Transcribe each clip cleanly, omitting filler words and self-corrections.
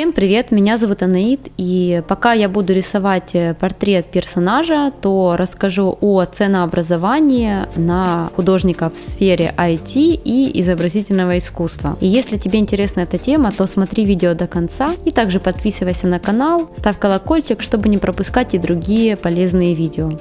Всем привет, меня зовут Анаит, и пока я буду рисовать портрет персонажа, то расскажу о ценообразовании на художников в сфере IT и изобразительного искусства. И если тебе интересна эта тема, то смотри видео до конца и также подписывайся на канал, ставь колокольчик, чтобы не пропускать и другие полезные видео.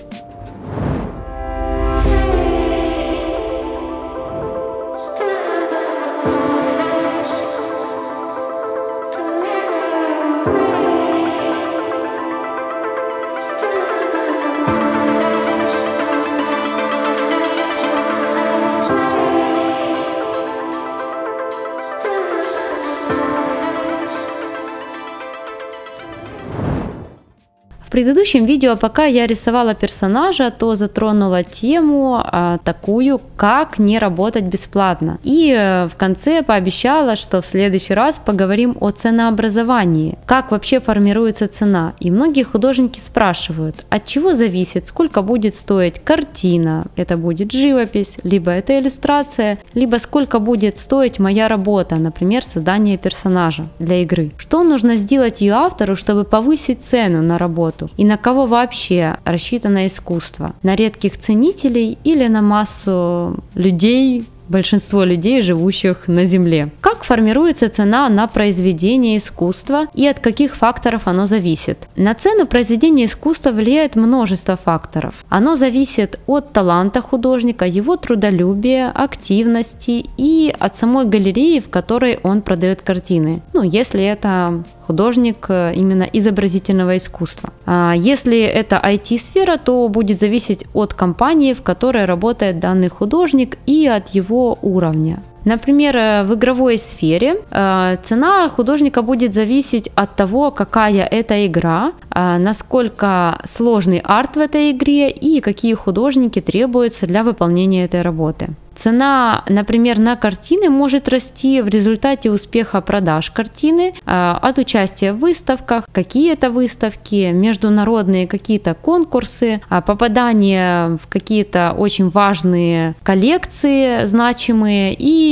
В предыдущем видео, пока я рисовала персонажа, то затронула тему такую, как не работать бесплатно. И в конце пообещала, что в следующий раз поговорим о ценообразовании, как вообще формируется цена. И многие художники спрашивают, от чего зависит, сколько будет стоить картина, это будет живопись, либо это иллюстрация, либо сколько будет стоить моя работа, например, создание персонажа для игры. Что нужно сделать ее автору, чтобы повысить цену на работу? И на кого вообще рассчитано искусство? На редких ценителей или на массу людей, большинство людей, живущих на Земле? Как формируется цена на произведение искусства и от каких факторов оно зависит? На цену произведения искусства влияет множество факторов. Оно зависит от таланта художника, его трудолюбия, активности и от самой галереи, в которой он продает картины. Ну, если это художник именно изобразительного искусства. А если это IT-сфера, то будет зависеть от компании, в которой работает данный художник, и от его уровня. Например, в игровой сфере цена художника будет зависеть от того, какая это игра, насколько сложный арт в этой игре и какие художники требуются для выполнения этой работы. Цена, например, на картины может расти в результате успеха продаж картины, от участия в выставках, какие-то выставки, международные какие-то конкурсы, попадание в какие-то очень важные коллекции, значимые, и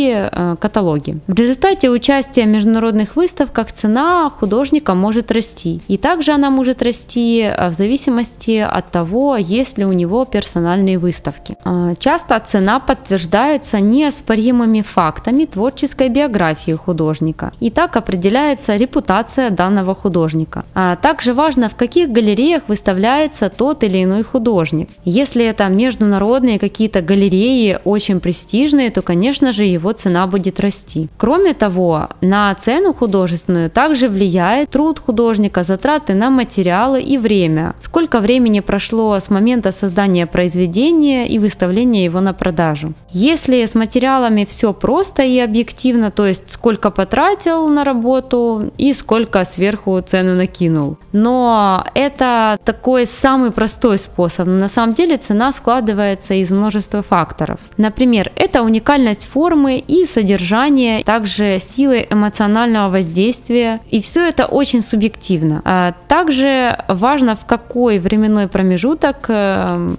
каталоги. В результате участия в международных выставках цена художника может расти. И также она может расти в зависимости от того, есть ли у него персональные выставки. Часто цена подтверждается неоспоримыми фактами творческой биографии художника. И так определяется репутация данного художника. А также важно, в каких галереях выставляется тот или иной художник. Если это международные какие-то галереи, очень престижные, то, конечно же, его цена будет расти. Кроме того, на цену художественную также влияет труд художника, затраты на материалы и время. Сколько времени прошло с момента создания произведения и выставления его на продажу. Если с материалами все просто и объективно, то есть сколько потратил на работу и сколько сверху цену накинул. Но это такой самый простой способ. На самом деле цена складывается из множества факторов. Например, это уникальность формы и содержание, также силы эмоционального воздействия. И все это очень субъективно. Также важно, в какой временной промежуток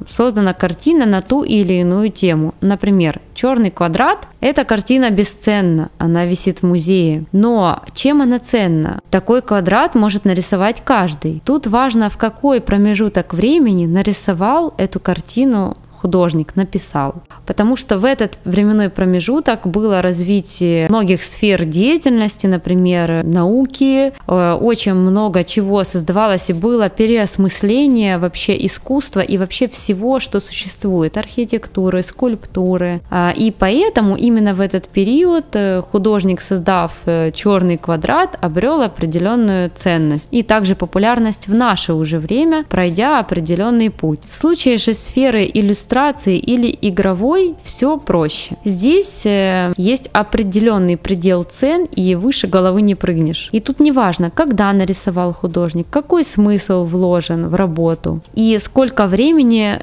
создана картина на ту или иную тему. Например, «Черный квадрат» – эта картина бесценна, она висит в музее. Но чем она ценна? Такой квадрат может нарисовать каждый. Тут важно, в какой промежуток времени нарисовал эту картину художник, написал. Потому что в этот временной промежуток было развитие многих сфер деятельности, например, науки, очень много чего создавалось и было переосмысление вообще искусства и вообще всего, что существует, архитектуры, скульптуры. И поэтому именно в этот период художник, создав «Черный квадрат», обрел определенную ценность и также популярность в наше уже время, пройдя определенный путь. В случае же сферы иллюстрации или игровой все проще. Здесь есть определенный предел цен, и выше головы не прыгнешь. И тут неважно, когда нарисовал художник, какой смысл вложен в работу и сколько времени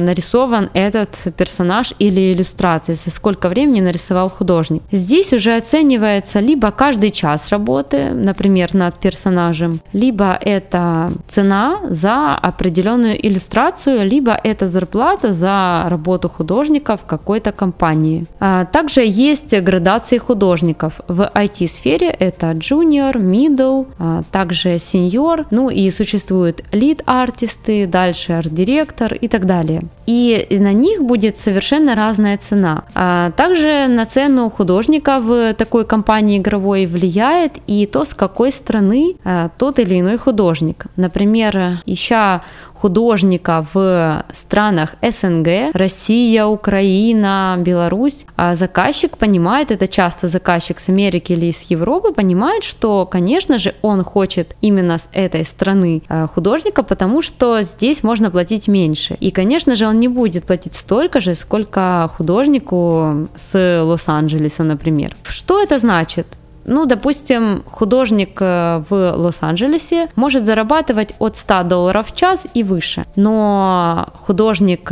нарисован этот персонаж или иллюстрация, сколько времени нарисовал художник. Здесь уже оценивается либо каждый час работы, например, над персонажем, либо это цена за определенную иллюстрацию, либо это зарплата за работу художника в какой-то компании. Также есть градации художников. В IT-сфере это junior, middle, также senior, ну и существуют lead-артисты, дальше арт-директор и так далее. И на них будет совершенно разная цена. Также на цену художника в такой компании игровой влияет и то, с какой страны тот или иной художник. Например, ища художника в странах СНГ, Россия, Украина, Беларусь, а заказчик понимает, это часто заказчик с Америки или из Европы, понимает, что, конечно же, он хочет именно с этой страны художника, потому что здесь можно платить меньше. И, конечно же, он не будет платить столько же, сколько художнику с Лос-Анджелеса, например. Что это значит? Ну, допустим, художник в Лос-Анджелесе может зарабатывать от $100 в час и выше. Но художник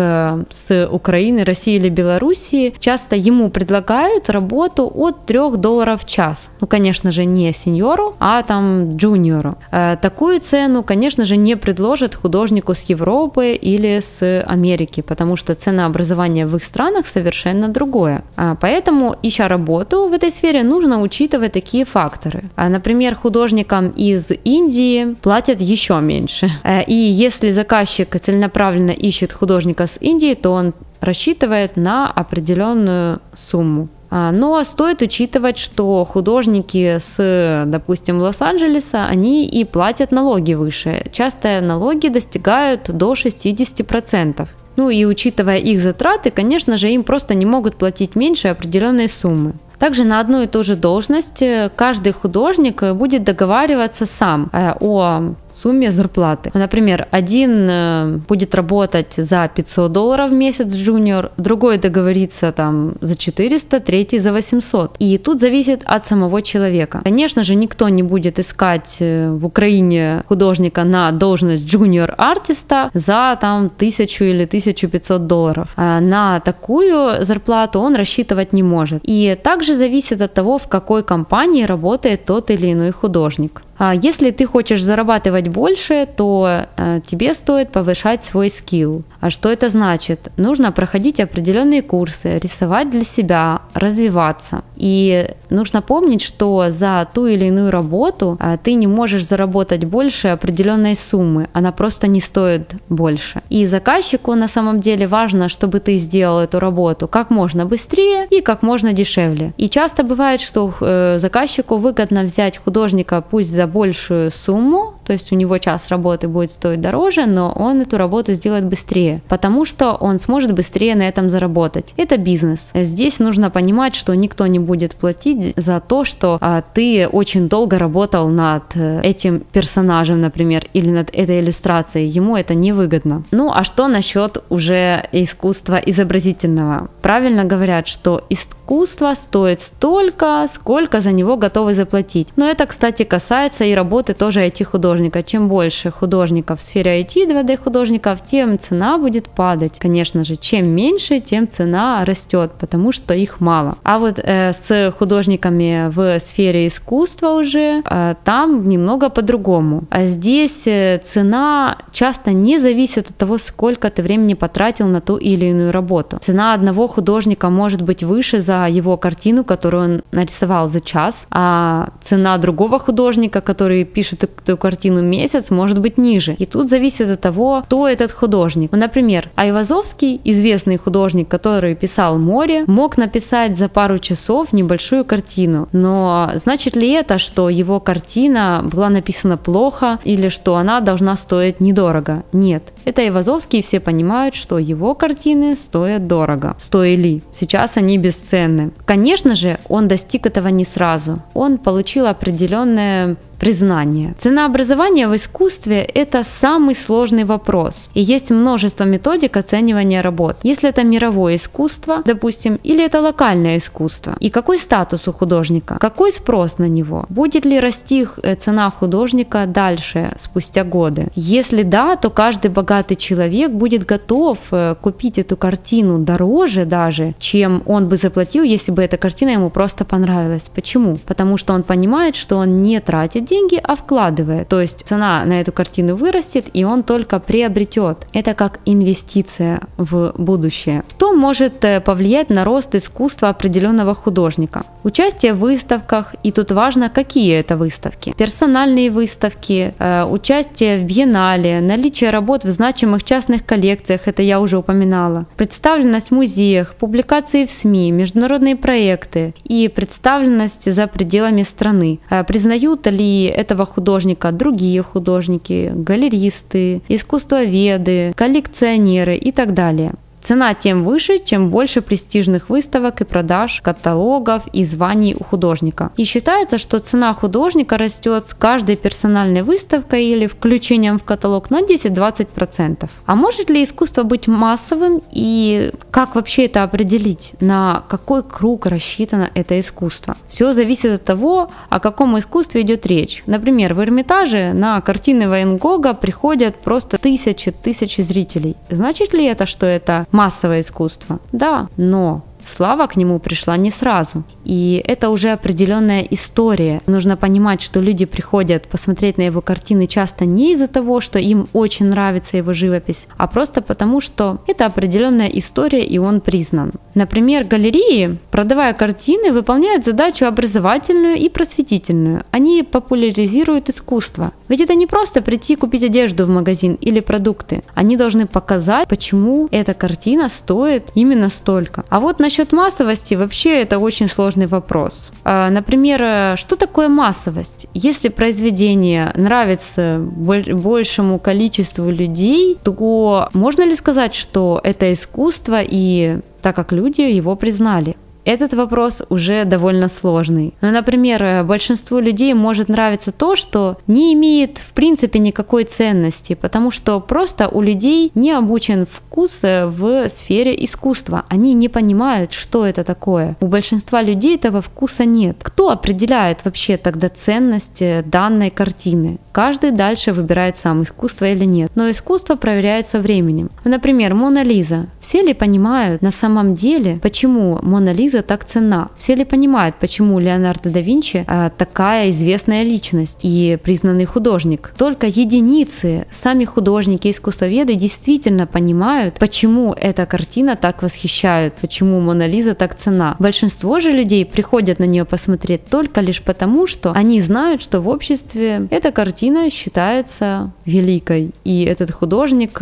с Украины, России или Белоруссии, часто ему предлагают работу от $3 в час. Ну, конечно же, не сеньору, а там джуниору. Такую цену, конечно же, не предложат художнику с Европы или с Америки, потому что ценообразование в их странах совершенно другое. Поэтому, ища работу в этой сфере, нужно учитывать такие факторы. Например, художникам из Индии платят еще меньше. И если заказчик целенаправленно ищет художника с Индии, то он рассчитывает на определенную сумму. Но стоит учитывать, что художники с, допустим, Лос-Анджелеса, они и платят налоги выше. Часто налоги достигают до 60%. Ну и учитывая их затраты, конечно же, им просто не могут платить меньше определенной суммы. Также на одну и ту же должность каждый художник будет договариваться сам о сумме зарплаты. Например, один будет работать за $500 в месяц джуниор, другой договорится там за 400, третий за 800. И тут зависит от самого человека. Конечно же, никто не будет искать в Украине художника на должность джуниор-артиста за там $1000 или $1500. На такую зарплату он рассчитывать не может. И также зависит от того, в какой компании работает тот или иной художник. Если ты хочешь зарабатывать больше, то тебе стоит повышать свой скилл. А что это значит? Нужно проходить определенные курсы, рисовать для себя, развиваться. И нужно помнить, что за ту или иную работу ты не можешь заработать больше определенной суммы, она просто не стоит больше. И заказчику на самом деле важно, чтобы ты сделал эту работу как можно быстрее и как можно дешевле. И часто бывает, что заказчику выгодно взять художника пусть за большую сумму, то есть у него час работы будет стоить дороже, но он эту работу сделает быстрее, потому что он сможет быстрее на этом заработать. Это бизнес. Здесь нужно понимать, что никто не будет платить за то, что ты очень долго работал над этим персонажем, например, или над этой иллюстрацией. Ему это невыгодно. Ну, а что насчет уже искусства изобразительного? Правильно говорят, что искусство стоит столько, сколько за него готовы заплатить. Но это, кстати, касается и работы тоже этих художников. Чем больше художников в сфере IT, 2D художников, тем цена будет падать. Конечно же, чем меньше, тем цена растет, потому что их мало. А вот с художниками в сфере искусства уже там немного по-другому. А здесь цена часто не зависит от того, сколько ты времени потратил на ту или иную работу. Цена одного художника может быть выше за его картину, которую он нарисовал за час, а цена другого художника, который пишет эту картину месяц, может быть ниже. И тут зависит от того, кто этот художник. Например, Айвазовский, известный художник, который писал «Море», мог написать за пару часов небольшую картину. Но значит ли это, что его картина была написана плохо или что она должна стоить недорого? Нет. Это Айвазовский, и все понимают, что его картины стоят дорого. Стоили. Сейчас они бесценны. Конечно же, он достиг этого не сразу. Он получил определенное признание. Ценообразование в искусстве – это самый сложный вопрос. И есть множество методик оценивания работ. Если это мировое искусство, допустим, или это локальное искусство. И какой статус у художника? Какой спрос на него? Будет ли расти цена художника дальше, спустя годы? Если да, то каждый богатый человек будет готов купить эту картину дороже даже, чем он бы заплатил, если бы эта картина ему просто понравилась. Почему? Потому что он понимает, что он не тратит деньги деньги, а вкладывает. То есть цена на эту картину вырастет, и он только приобретет. Это как инвестиция в будущее. Что может повлиять на рост искусства определенного художника? Участие в выставках, и тут важно, какие это выставки. Персональные выставки, участие в биеннале, наличие работ в значимых частных коллекциях, это я уже упоминала, представленность в музеях, публикации в СМИ, международные проекты и представленность за пределами страны. Признают ли этого художника другие художники, галеристы, искусствоведы, коллекционеры и так далее. Цена тем выше, чем больше престижных выставок и продаж, каталогов и званий у художника. И считается, что цена художника растет с каждой персональной выставкой или включением в каталог на 10-20%. А может ли искусство быть массовым, и как вообще это определить? На какой круг рассчитано это искусство? Все зависит от того, о каком искусстве идет речь. Например, в Эрмитаже на картины Ван Гога приходят просто тысячи зрителей. Значит ли это, что это массовое искусство? Да, но слава к нему пришла не сразу. И это уже определенная история. Нужно понимать, что люди приходят посмотреть на его картины часто не из-за того, что им очень нравится его живопись, а просто потому, что это определенная история и он признан. Например, галереи, продавая картины, выполняют задачу образовательную и просветительную. Они популяризируют искусство. Ведь это не просто прийти купить одежду в магазин или продукты. Они должны показать, почему эта картина стоит именно столько. А вот насчет массовости вообще это очень сложный вопрос. Например, что такое массовость? Если произведение нравится большему количеству людей, то можно ли сказать, что это искусство, и так как люди его признали? Этот вопрос уже довольно сложный. Но, например, большинству людей может нравиться то, что не имеет в принципе никакой ценности, потому что просто у людей не обучен вкус в сфере искусства. Они не понимают, что это такое. У большинства людей этого вкуса нет. Кто определяет вообще тогда ценность данной картины? Каждый дальше выбирает сам, искусство или нет. Но искусство проверяется временем. Например, Мона Лиза. Все ли понимают на самом деле, почему Мона Лиза так цена? Все ли понимают, почему Леонардо да Винчи такая известная личность и признанный художник? Только единицы, сами художники, искусствоведы действительно понимают, почему эта картина так восхищает, почему Мона Лиза так цена. Большинство же людей приходят на нее посмотреть только лишь потому, что они знают, что в обществе эта картина считается великой, и этот художник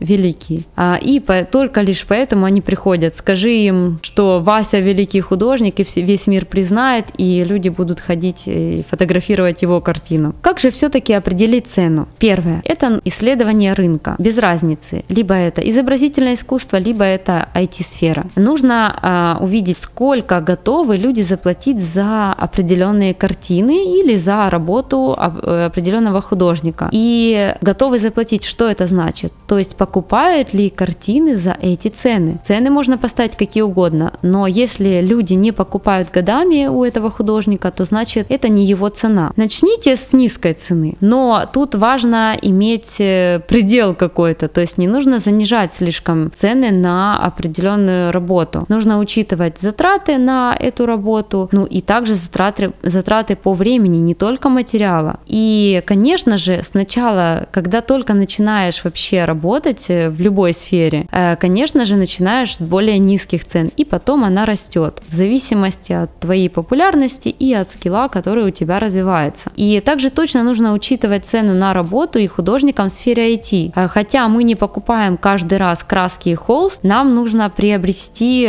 великий. Только лишь поэтому они приходят. Скажи им, что Вася великий художник, и весь мир признает, и люди будут ходить и фотографировать его картину. Как же все-таки определить цену? Первое. Это исследование рынка. Без разницы. Либо это изобразительное искусство, либо это IT-сфера. Нужно увидеть, сколько готовы люди заплатить за определенные картины или за работу определенного художника. И готовы заплатить, что это значит? То есть покупают ли картины за эти цены. Цены можно поставить какие угодно, но если люди не покупают годами у этого художника, то значит это не его цена. Начните с низкой цены, но тут важно иметь предел какой-то, то есть не нужно занижать слишком цены на определенную работу. Нужно учитывать затраты на эту работу, ну и также затраты по времени, не только материала. И, конечно же, сначала, когда только начинаешь вообще работать в любой сфере, конечно же, начинаешь с более низких цен, и потом она растет в зависимости от твоей популярности и от скилла, который у тебя развивается. И также точно нужно учитывать цену на работу и художникам в сфере IT. Хотя мы не покупаем каждый раз краски и холст, нам нужно приобрести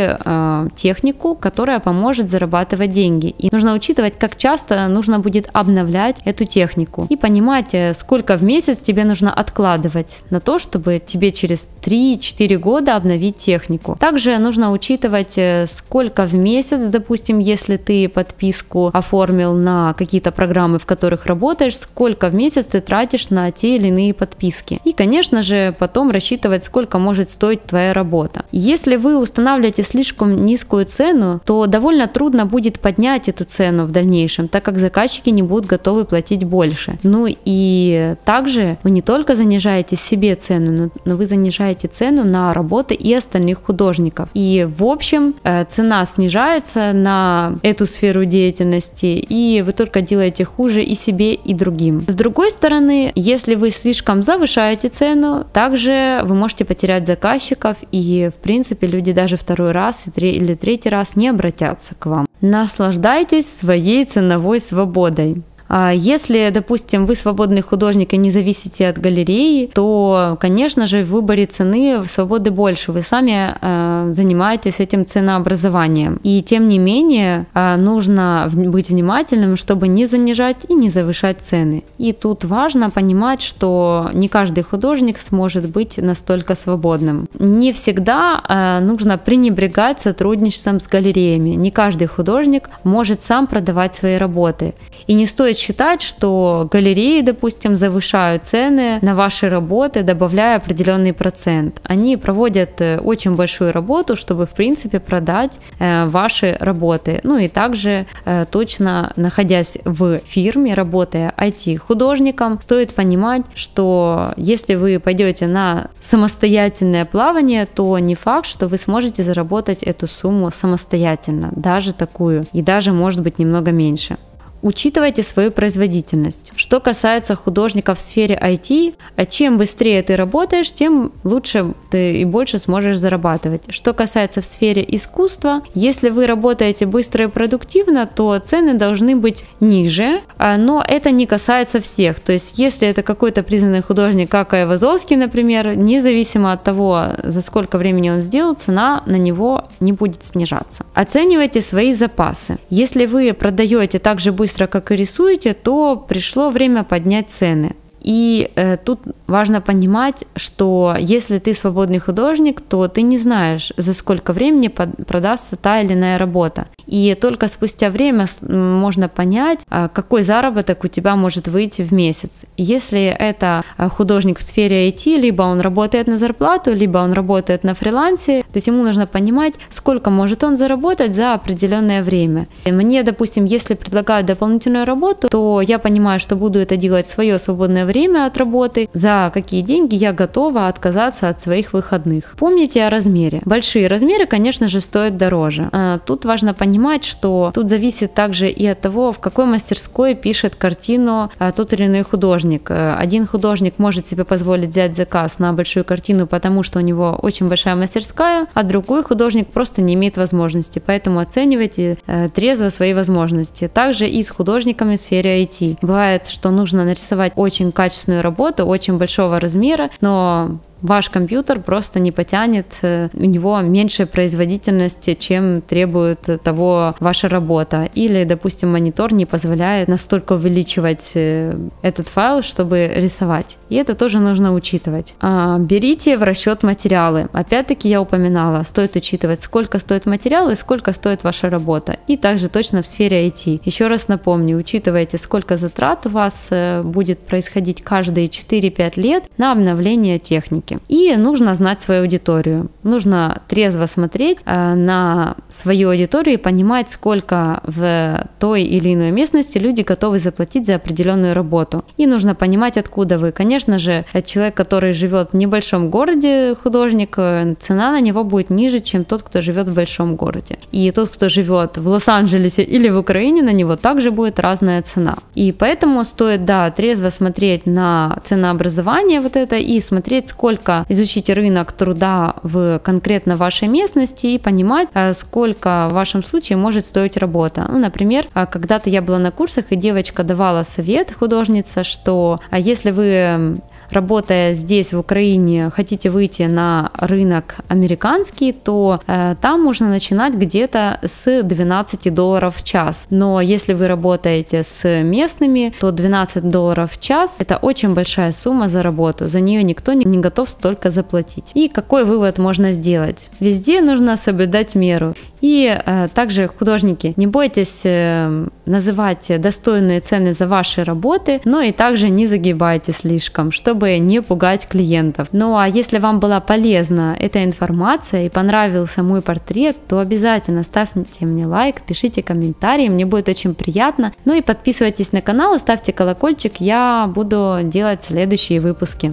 технику, которая поможет зарабатывать деньги. И нужно учитывать, как часто нужно будет обновлять эту технику и понимать, сколько в месяц тебе нужно откладывать на то, чтобы тебе через 3-4 года обновить технику. Также нужно учитывать, сколько в месяц, допустим, если ты подписку оформил на какие-то программы, в которых работаешь, сколько в месяц ты тратишь на те или иные подписки. И, конечно же, потом рассчитывать, сколько может стоить твоя работа. Если вы устанавливаете слишком низкую цену, то довольно трудно будет поднять эту цену в дальнейшем, так как заказчики не будут готовы платить больше. Ну и также вы не только занижаете себе цену, но но вы занижаете цену на работы и остальных художников. И в общем цена снижается на эту сферу деятельности, и вы только делаете хуже и себе, и другим. С другой стороны, если вы слишком завышаете цену, также вы можете потерять заказчиков, и в принципе люди даже второй раз или третий раз не обратятся к вам. Наслаждайтесь своей ценовой свободой. Если, допустим, вы свободный художник и не зависите от галереи, то, конечно же, в выборе цены свободы больше. Вы сами занимаетесь этим ценообразованием. И тем не менее, нужно быть внимательным, чтобы не занижать и не завышать цены. И тут важно понимать, что не каждый художник сможет быть настолько свободным. Не всегда нужно пренебрегать сотрудничеством с галереями. Не каждый художник может сам продавать свои работы. И не стоит считать, что галереи, допустим, завышают цены на ваши работы, добавляя определенный процент. Они проводят очень большую работу, чтобы, в принципе, продать ваши работы. Ну и также точно, находясь в фирме, работая IT-художником, стоит понимать, что если вы пойдете на самостоятельное плавание, то не факт, что вы сможете заработать эту сумму самостоятельно, даже такую, и даже, может быть, немного меньше. Учитывайте свою производительность. Что касается художников в сфере IT, чем быстрее ты работаешь, тем лучше ты и больше сможешь зарабатывать. Что касается в сфере искусства, если вы работаете быстро и продуктивно, то цены должны быть ниже, но это не касается всех. То есть, если это какой-то признанный художник, как Айвазовский, например, независимо от того, за сколько времени он сделал, цена на него не будет снижаться. Оценивайте свои запасы. Если вы продаете так же быстро, как и рисуете, то пришло время поднять цены. И тут важно понимать, что если ты свободный художник, то ты не знаешь, за сколько времени продастся та или иная работа. И только спустя время можно понять, какой заработок у тебя может выйти в месяц. Если это художник в сфере IT, либо он работает на зарплату, либо он работает на фрилансе, то есть ему нужно понимать, сколько может он заработать за определенное время. И мне, допустим, если предлагают дополнительную работу, то я понимаю, что буду это делать в свое свободное время от работы, за какие деньги я готова отказаться от своих выходных. Помните о размере. Большие размеры, конечно же, стоят дороже. Тут важно понимать, что тут зависит также и от того, в какой мастерской пишет картину тот или иной художник. Один художник может себе позволить взять заказ на большую картину, потому что у него очень большая мастерская, а другой художник просто не имеет возможности, поэтому оценивайте трезво свои возможности. Также и с художниками в сфере IT. Бывает, что нужно нарисовать очень качественную работу, очень большого размера, но ваш компьютер просто не потянет, у него меньше производительности, чем требует того ваша работа. Или, допустим, монитор не позволяет настолько увеличивать этот файл, чтобы рисовать. И это тоже нужно учитывать. Берите в расчет материалы. Опять-таки я упоминала, стоит учитывать, сколько стоит материал и сколько стоит ваша работа. И также точно в сфере IT. Еще раз напомню, учитывайте, сколько затрат у вас будет происходить каждые 4-5 лет на обновление техники. И нужно знать свою аудиторию. Нужно трезво смотреть на свою аудиторию и понимать, сколько в той или иной местности люди готовы заплатить за определенную работу. И нужно понимать, откуда вы. Конечно же, человек, который живет в небольшом городе, художник, цена на него будет ниже, чем тот, кто живет в большом городе. И тот, кто живет в Лос-Анджелесе или в Украине, на него также будет разная цена. И поэтому стоит, да, трезво смотреть на ценообразование вот это и смотреть, сколько изучить рынок труда в конкретно вашей местности и понимать, сколько в вашем случае может стоить работа. Ну, например, когда-то я была на курсах, и девочка давала совет, художница, что если вы, работая здесь, в Украине, хотите выйти на рынок американский, то там можно начинать где-то с 12 долларов в час. Но если вы работаете с местными, то 12 долларов в час – это очень большая сумма за работу. За нее никто не готов столько заплатить. И какой вывод можно сделать? Везде нужно соблюдать меру. И также, художники, не бойтесь называть достойные цены за ваши работы, но и также не загибайте слишком, чтобы не пугать клиентов. Ну а если вам была полезна эта информация и понравился мой портрет, то обязательно ставьте мне лайк, пишите комментарии, мне будет очень приятно. Ну и подписывайтесь на канал и ставьте колокольчик, я буду делать следующие выпуски.